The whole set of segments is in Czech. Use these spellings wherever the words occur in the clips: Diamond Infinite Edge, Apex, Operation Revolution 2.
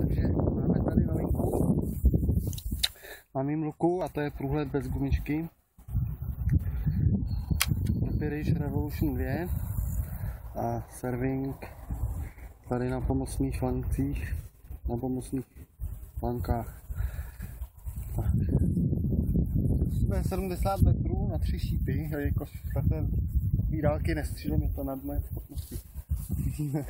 Takže máme tady maminku. Mám jim ruku a to je průhled bez gumičky. Operation Revolution 2 a serving tady na pomocných flankcích, na pomocných flankách. Tak. Jsme 70 metrů na 3 šípy, jelikož takové výrálky nestřílím, je to nad moje schopnosti. Vidíme.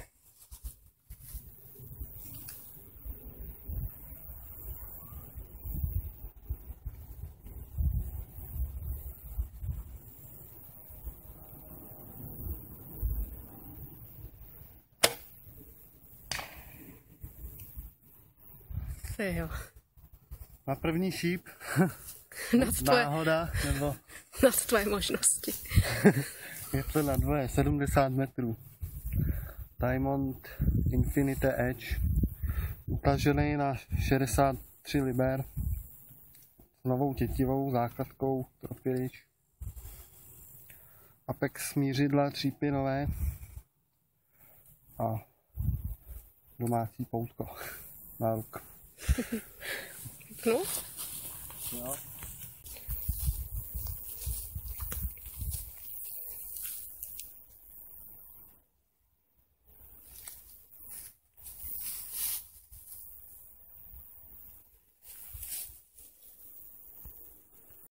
Na první šíp. Náhoda, nebo... Nad tvoje možnosti. Je to na dvoje, 70 metrů. Diamond Infinite Edge. Utažený na 63 liber. S novou tětivou základkou tropirič. Apex smířidla třípinové. A domácí poutko na ruku. No? Ja.